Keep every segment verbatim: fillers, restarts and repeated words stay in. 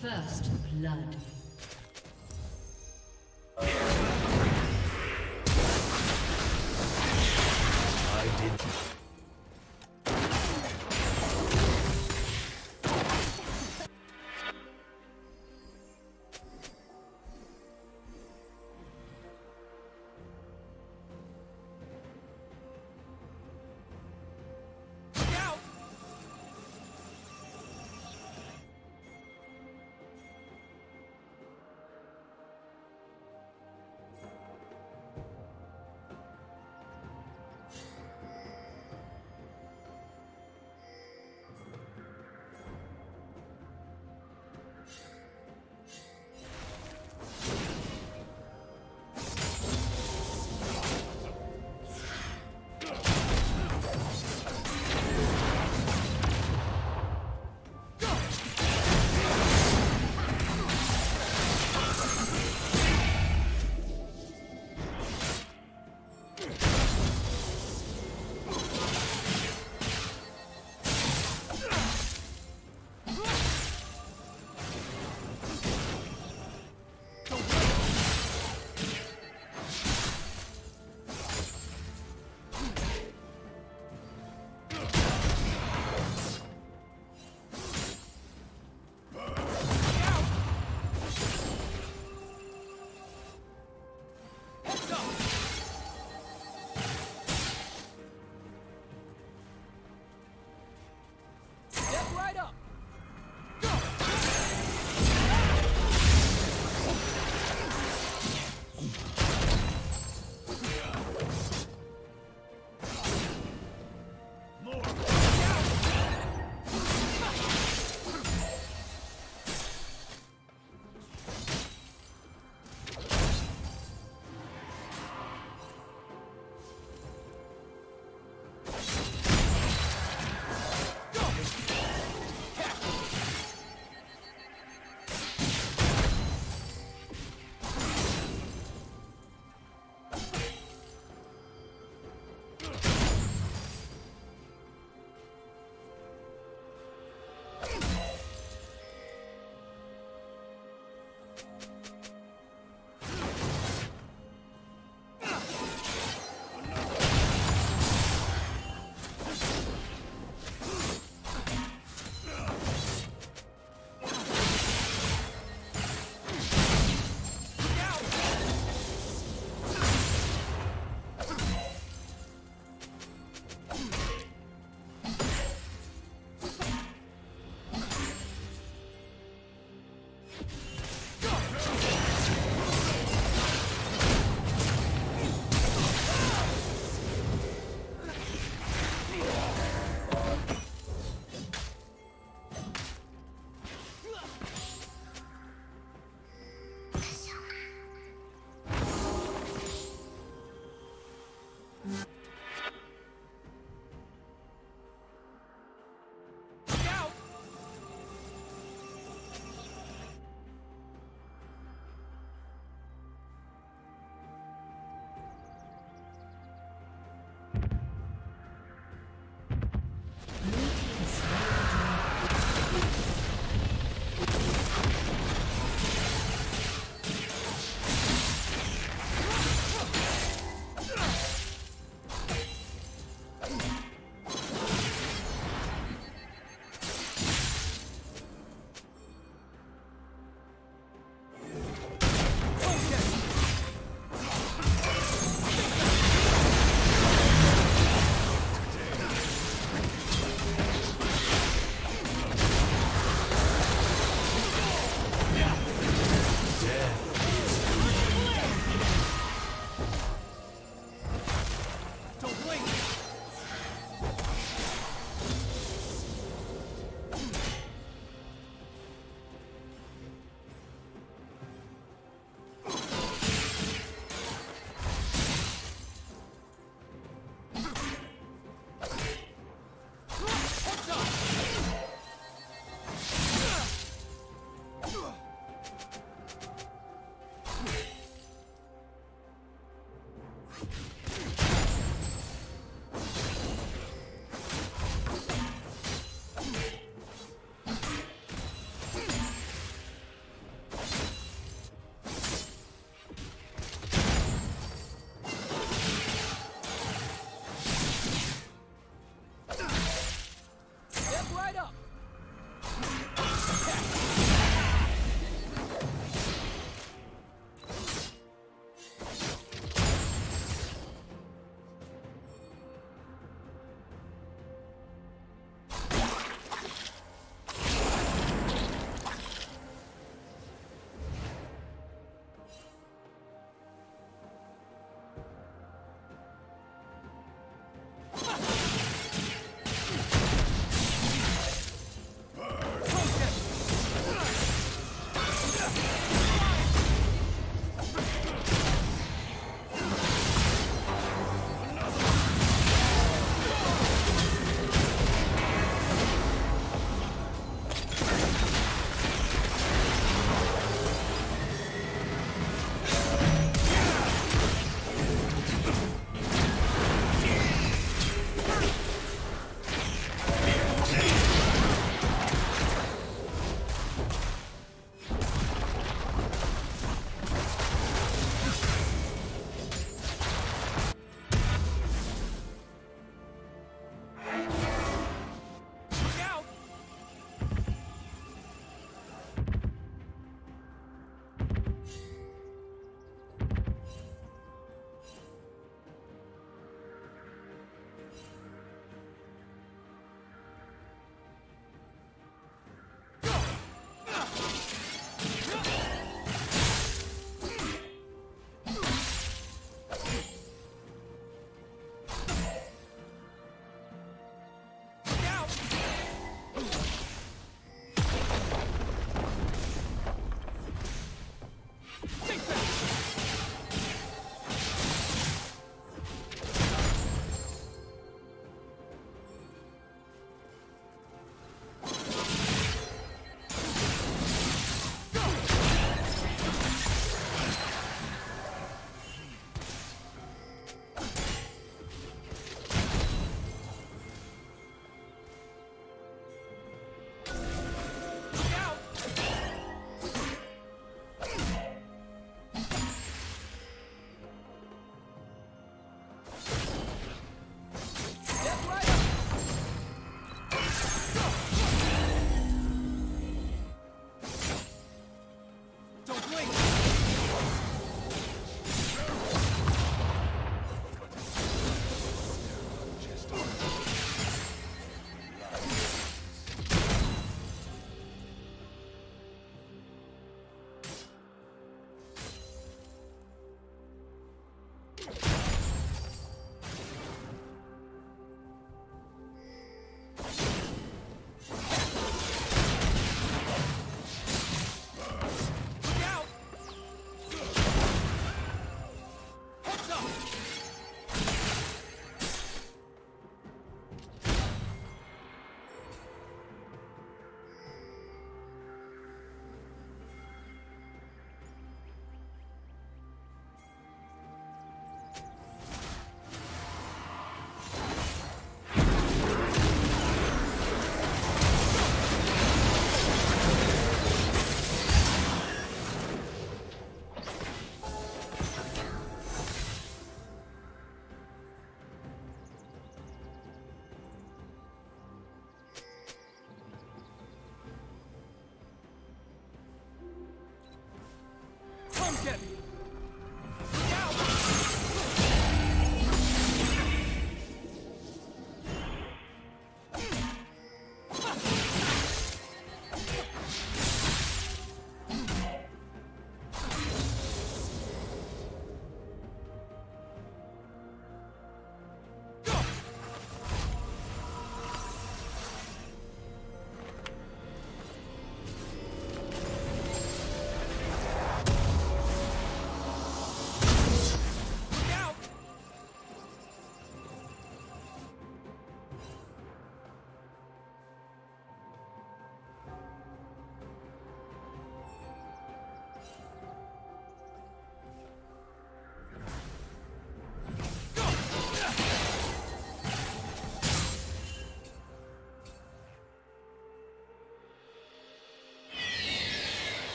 First blood.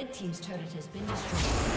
Red team's turret has been destroyed.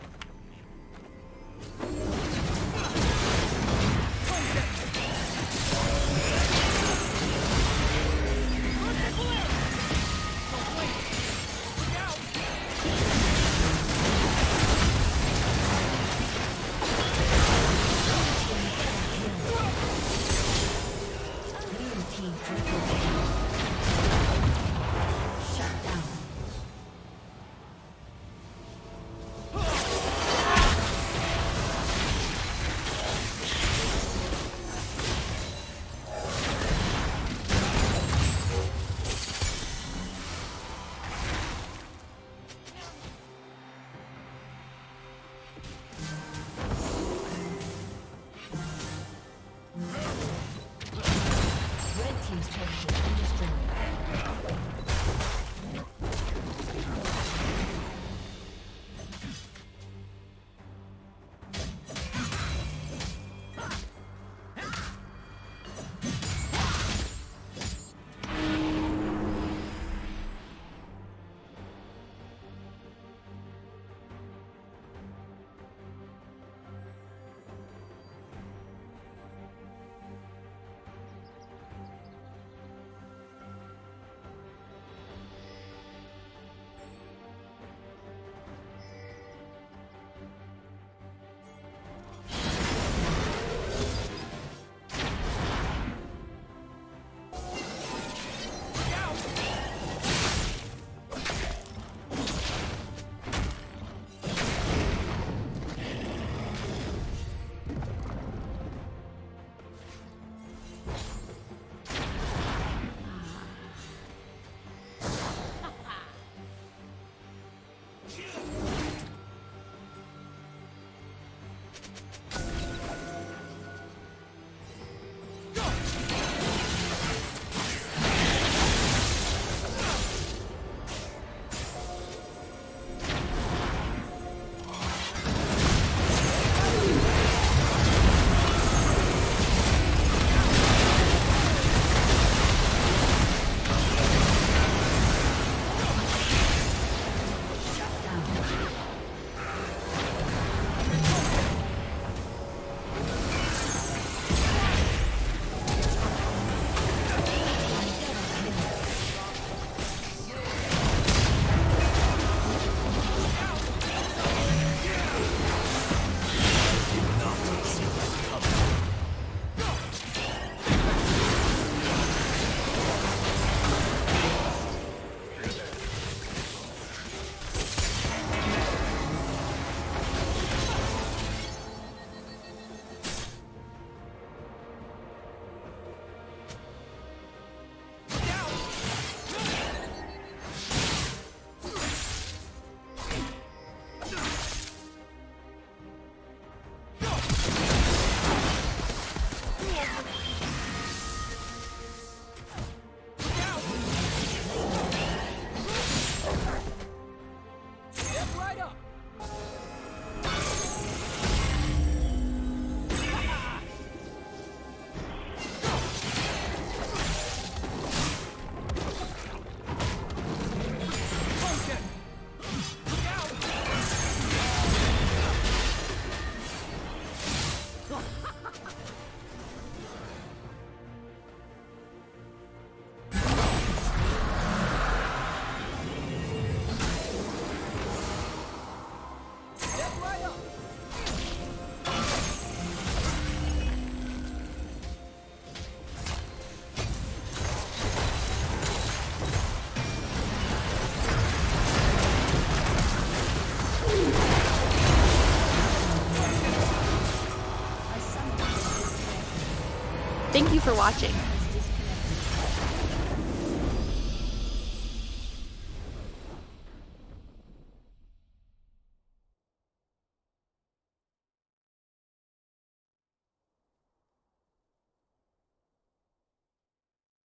Thank you for watching.